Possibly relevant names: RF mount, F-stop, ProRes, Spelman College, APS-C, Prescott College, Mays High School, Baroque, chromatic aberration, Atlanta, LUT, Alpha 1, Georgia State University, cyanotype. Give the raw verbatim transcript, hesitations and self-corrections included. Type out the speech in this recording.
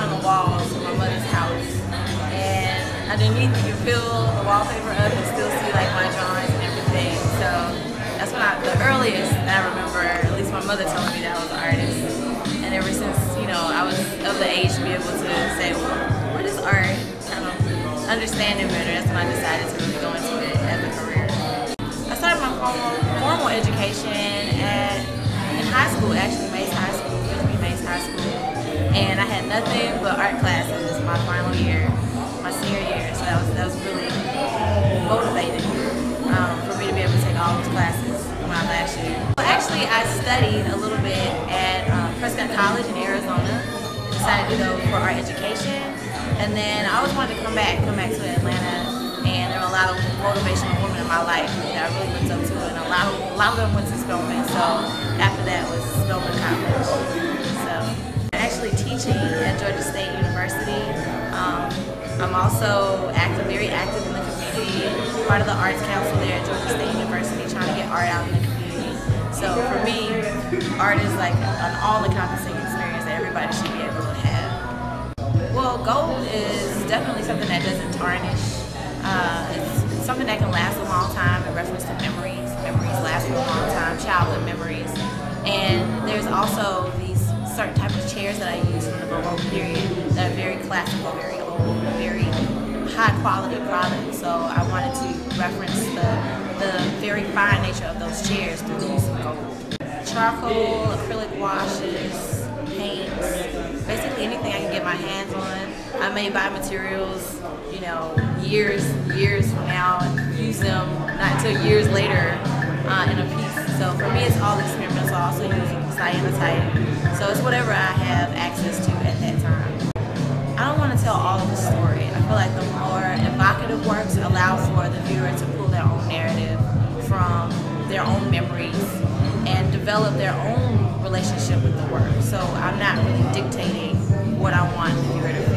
on the walls of my mother's house, and underneath you can peel the wallpaper up and still see like my drawings and everything. So that's when I, the earliest that I remember, at least my mother told me that I was an artist. And ever since, you know, I was of the age to be able to say, well, what is art? Kind of understand it better. That's when I decided to really go into it as a career. I started my formal, formal education at in high school, actually Mays High School. High school, and I had nothing but art classes my final year, my senior year, so that was, that was really motivating um, for me to be able to take all those classes my last year. Well, actually, I studied a little bit at um, Prescott College in Arizona, decided to go for art education, and then I always wanted to come back, come back to Atlanta, and there were a lot of motivational women in my life that I really looked up to, and a lot of, a lot of them went to Spelman, so after that was Spelman College. Teaching at Georgia State University. Um, I'm also active, very active in the community, part of the Arts Council there at Georgia State University, trying to get art out in the community. So for me, art is like an all-encompassing experience that everybody should be able to have. Well, gold is definitely something that doesn't tarnish. Uh, it's something that can last a long time in reference to memories. Memories last for a long time, childhood memories. And there's also these certain type of chairs that I use from the Baroque period that are very classical, very old, very high quality products. So I wanted to reference the, the very fine nature of those chairs through the use of gold. Charcoal, acrylic washes, paints, basically anything I can get my hands on. I may buy materials, you know, years, years from now and use them not until years later uh, in a piece. So for me, it's all experimental. Also using cyanotite. So it's whatever I have access to at that time. I don't want to tell all of the story. I feel like the more evocative works allow for the viewer to pull their own narrative from their own memories and develop their own relationship with the work. So I'm not really dictating what I want the viewer to